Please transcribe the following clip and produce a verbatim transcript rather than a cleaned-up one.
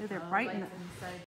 They're bright.